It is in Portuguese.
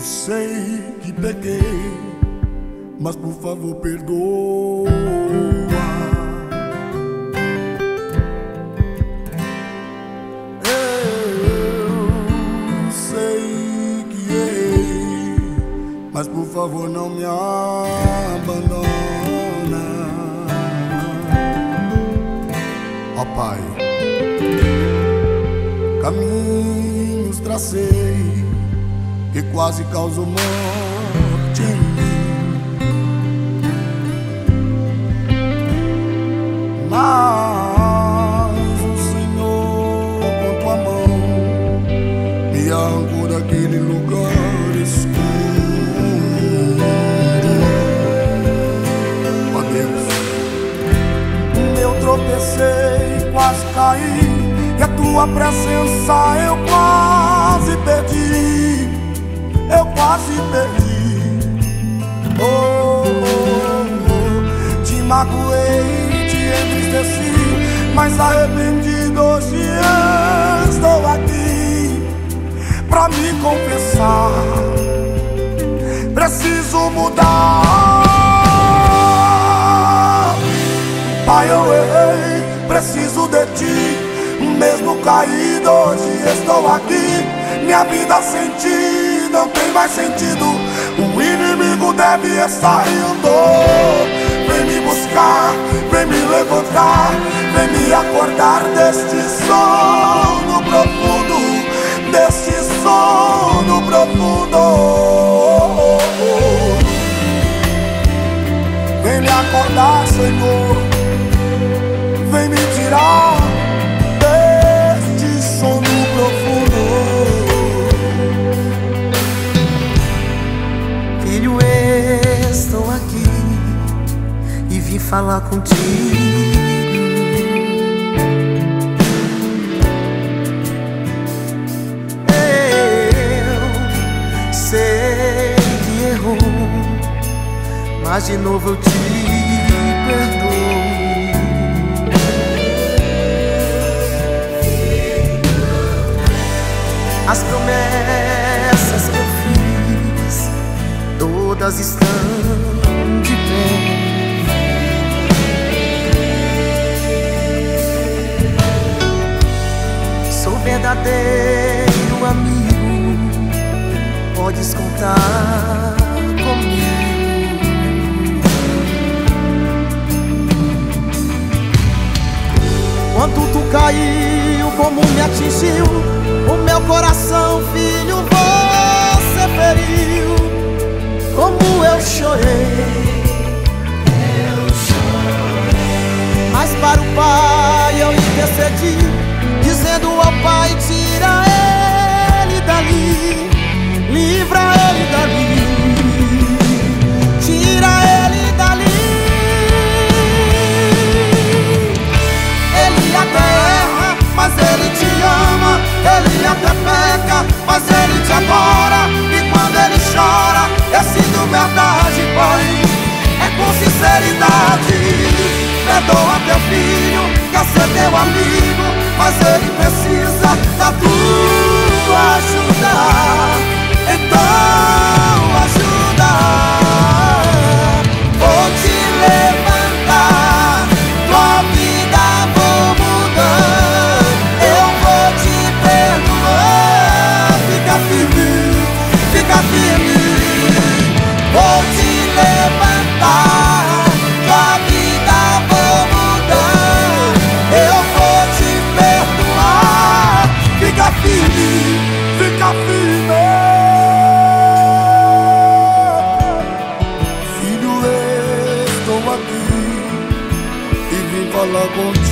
sei que pequei, mas por favor perdoa. Eu sei que errei, mas por favor não me abandona. Ó Pai, caminhos tracei que quase causou morte em mim, mas o Senhor com tua mão me arrancou daquele lugar escuro. Ó Deus, eu tropecei, quase caí, e a tua presença eu quase perdi. Eu quase perdi, oh, oh, oh. Te magoei, te entristeci, mas arrependido hoje estou aqui pra me confessar. Preciso mudar, Pai, eu errei, preciso de ti. Mesmo caído hoje estou aqui. Minha vida sem ti não tem mais sentido, o inimigo deve estar rindo. Vem me buscar, vem me levantar, vem me acordar deste sono profundo, deste sono profundo. Vem me acordar, Senhor, vem me tirar deste sono profundo. Estou aqui e vim falar contigo. Eu sei que errou, mas de novo eu te perdoo. As promessas que eu fiz, todas estão de pé. Sou verdadeiro amigo, podes contar comigo. Quando tu caiu, como me atingiu, o meu coração, filho, você feriu. Como eu chorei, mas para o Pai eu intercedi, dizendo ao Pai, tira ele dali, livra ele dali, tira ele dali. Ele até erra, mas ele te ama, ele até peca, mas ele te adora. Ele chora, eu sinto verdade, Pai, é com sinceridade. Perdoa teu filho, quer ser teu amigo, mas ele precisa da tua ajuda. Então ajuda, vou te levantar, tua vida vou mudar, eu vou te perdoar, fica firme. Fica firme, vou te levantar, tua vida vou mudar, eu vou te perdoar. Fica firme, fica firme. Filho, eu estou aqui e vim falar contigo.